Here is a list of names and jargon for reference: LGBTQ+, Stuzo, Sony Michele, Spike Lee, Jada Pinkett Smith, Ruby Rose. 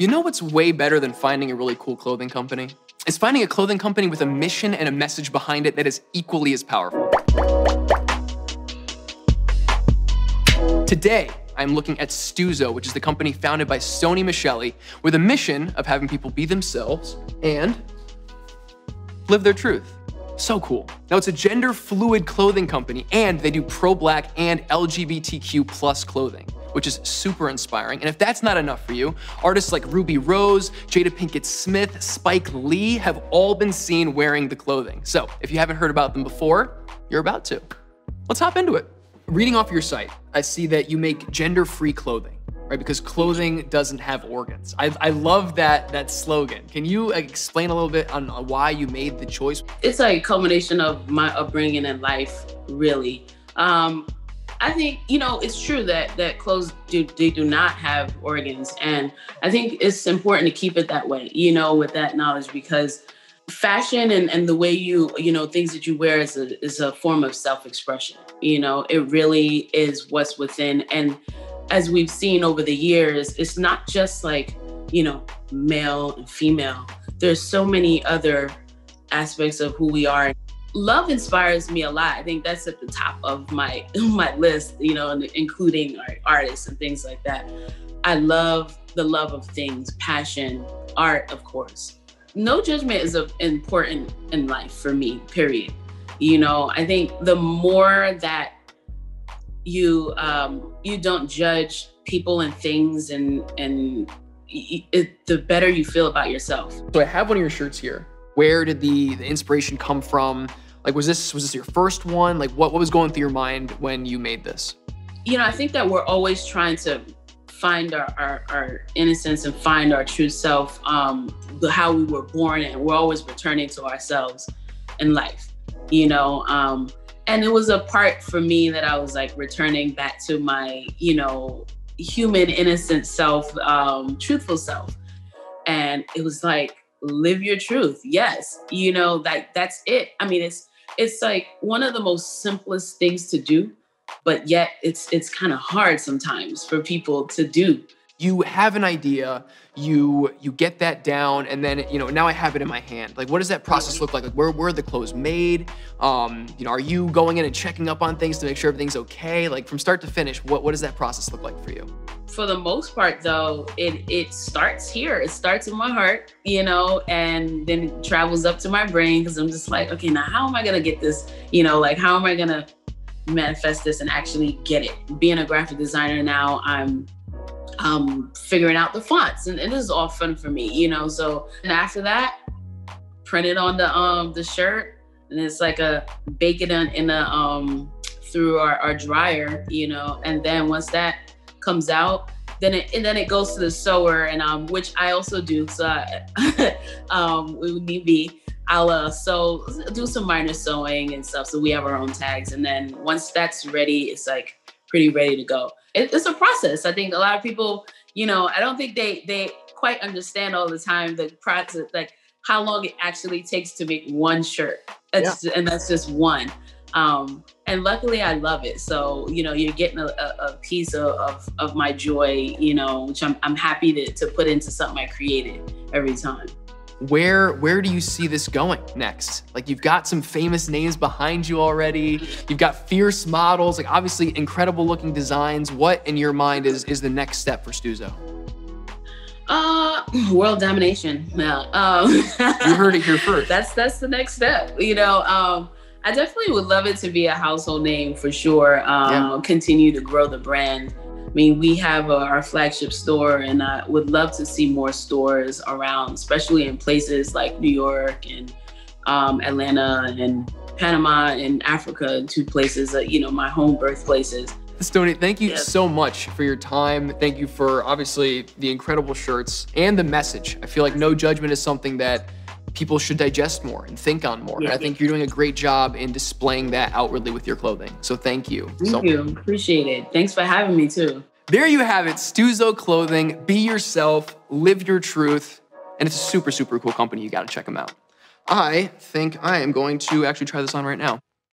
You know what's way better than finding a really cool clothing company? It's finding a clothing company with a mission and a message behind it that is equally as powerful. Today, I'm looking at Stuzo, which is the company founded by Sony Michele, with a mission of having people be themselves and live their truth. So cool. Now, it's a gender-fluid clothing company, and they do pro-black and LGBTQ+ clothing, which is super inspiring. And if that's not enough for you, artists like Ruby Rose, Jada Pinkett Smith, Spike Lee have all been seen wearing the clothing. So if you haven't heard about them before, you're about to. Let's hop into it. Reading off your site, I see that you make gender-free clothing, right? Because clothing doesn't have organs. I love that slogan. Can you explain a little bit on why you made the choice? It's a culmination of my upbringing and life, really. I think, you know, it's true that clothes do not have organs. And I think it's important to keep it that way, you know, with that knowledge, because fashion and the way you know, things that you wear is a form of self-expression. You know, it really is what's within. And as we've seen over the years, it's not just like, you know, male and female. There's so many other aspects of who we are. Love inspires me a lot. I think that's at the top of my list, you know, including artists and things like that. I love the love of things, passion, art, of course. No judgment is important in life for me, period. You know, I think the more that you don't judge people and things and the better you feel about yourself. So I have one of your shirts here. Where did the inspiration come from? Like, was this your first one? Like, what was going through your mind when you made this? You know, I think that we're always trying to find our innocence and find our true self, how we were born, and we're always returning to ourselves in life, you know? And it was a part for me that I was like returning back to my, you know, human, innocent self, truthful self. And it was like, live your truth. Yes. You know, like that's it. I mean, it's like one of the most simplest things to do, but yet it's kind of hard sometimes for people to do. You have an idea, you get that down, and then, you know, now I have it in my hand. Like, what does that process look like? Like, where were the clothes made? You know, are you going in and checking up on things to make sure everything's okay? Like, from start to finish, what does that process look like for you? For the most part, though, it starts here. It starts in my heart, you know, and then it travels up to my brain, because I'm just like, okay, now how am I gonna get this? You know, like, how am I gonna manifest this and actually get it? Being a graphic designer now, I'm figuring out the fonts, and this is all fun for me, you know. So, and after that, print it on the shirt, and it's like a bake it through our dryer, you know. And then once that comes out, then it goes to the sewer, and which I also do. So we would need be. I'll sew, do some minor sewing and stuff. So we have our own tags, and then once that's ready, it's like pretty ready to go. It's a process. I think a lot of people, you know, I don't think they quite understand all the time the process, like how long it actually takes to make one shirt. And that's just one. And luckily I love it. So, you know, you're getting a piece of my joy, you know, which I'm happy to put into something I created every time. Where do you see this going next? Like, you've got some famous names behind you already. You've got fierce models, like obviously incredible looking designs. What in your mind is the next step for Stuzo? World domination. No. You heard it here first. That's the next step. You know, I definitely would love it to be a household name for sure. Continue to grow the brand. I mean, we have our flagship store, and I would love to see more stores around, especially in places like New York and Atlanta and Panama and Africa, two places that, you know, my home birthplaces. Stoney, thank you so much for your time. Thank you for obviously the incredible shirts and the message. I feel like no judgment is something that people should digest more and think on more. And I think you're doing a great job in displaying that outwardly with your clothing. So thank you. Thank you. Appreciate it. Thanks for having me too. There you have it. Stuzo Clothing. Be yourself. Live your truth. And it's a super, super cool company. You got to check them out. I think I am going to actually try this on right now.